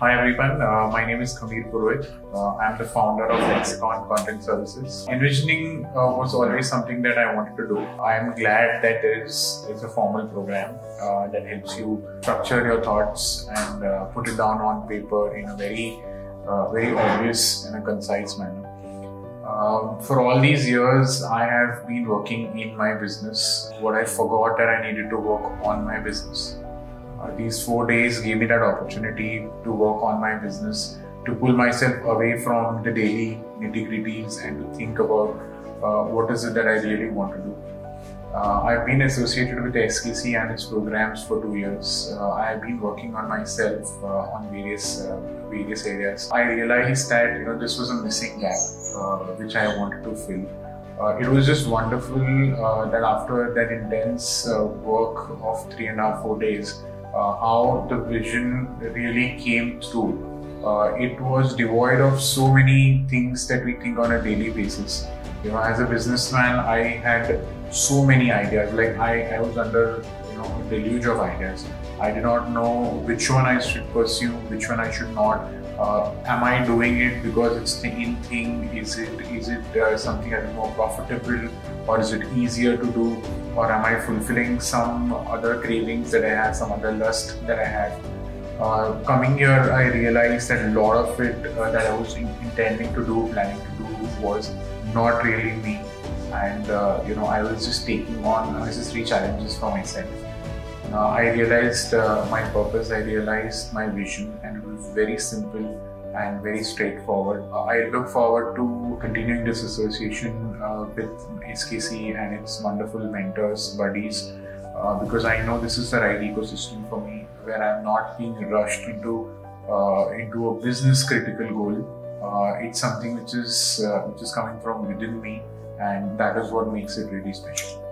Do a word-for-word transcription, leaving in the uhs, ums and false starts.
Hi everyone, uh, my name is Khamir Purohit. Uh, I'm the founder of Lexicon Content Services. Envisioning uh, was always something that I wanted to do. I'm glad that there is, there is a formal program uh, that helps you structure your thoughts and uh, put it down on paper in a very, uh, very obvious and a concise manner. Uh, for all these years, I have been working in my business. What I forgot that I needed to work on my business. Uh, these four days gave me that opportunity to work on my business, to pull myself away from the daily nitty-gritties and to think about uh, what is it that I really want to do. Uh, I've been associated with the S K C and its programs for two years. Uh, I've been working on myself uh, on various uh, various areas. I realized that you know this was a missing gap uh, which I wanted to fill. Uh, it was just wonderful uh, that after that intense uh, work of three and a half, four days. Uh, how the vision really came through. Uh, it was devoid of so many things that we think on a daily basis. You know, as a businessman, I had so many ideas. Like I, I was under, you know, a deluge of ideas. I did not know which one I should pursue, which one I should not. Uh, am I doing it because it's the in thing? Is it is it uh, something that is more profitable, or is it easier to do, or am I fulfilling some other cravings that I have, some other lust that I have? Uh, coming here, I realized that a lot of it uh, that I was intending to do, planning to do, was not really me, and uh, you know I was just taking on unnecessary challenges for myself. Uh, I realized uh, my purpose, I realized my vision, and it was very simple and very straightforward. Uh, I look forward to continuing this association uh, with S K C and its wonderful mentors, buddies, uh, because I know this is the right ecosystem for me, where I'm not being rushed into uh, into a business critical goal. Uh, it's something which is, uh, which is coming from within me, and that is what makes it really special.